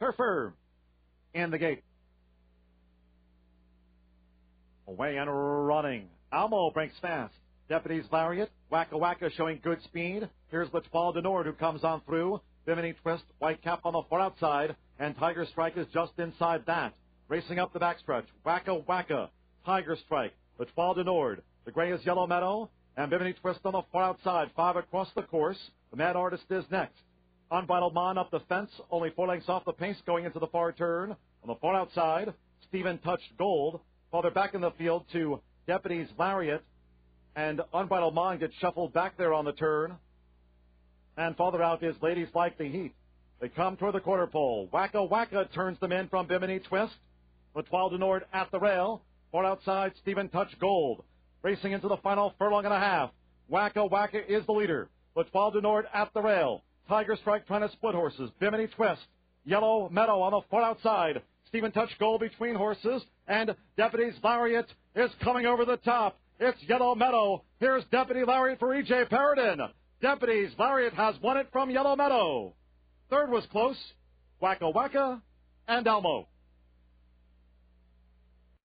Kerfer in the gate. Away and running. Almo breaks fast. Deputy's Lariat. Wacka Wacka showing good speed. Here's L'Etoile Du Nord who comes on through. Bimini Twist, White Cap on the far outside. And Tiger Strike is just inside that. Racing up the backstretch. Wacka Wacka. Tiger Strike. L'Etoile Du Nord. The gray is Yellow Meadow. And Bimini Twist on the far outside. 5 across the course. The Mad Artist is next. Unbridled Mon up the fence. Only 4 lengths off the pace going into the far turn. On the far outside, Stephen Touched Gold. Well, they're back in the field to Deputy's Lariat, and Unbridled Mon gets shuffled back there on the turn. And farther out is Ladies Like the Heat. They come toward the quarter pole. Wacka Wacka turns them in from Bimini Twist. L'Etoile Du Nord at the rail. Far outside, Stephen Touched Gold. Racing into the final furlong and a half. Wacka Wacka is the leader. L'Etoile Du Nord at the rail. Tiger Strike trying to split horses. Bimini Twist. Yellow Meadow on the far outside. Stephen Touched Gold between horses, and Deputy's Lariat is coming over the top. It's Yellow Meadow. Here's Deputy Lariat for EJ Perrodin. Deputy's Lariat has won it from Yellow Meadow. Third was close. Wacka Wacka and Almo.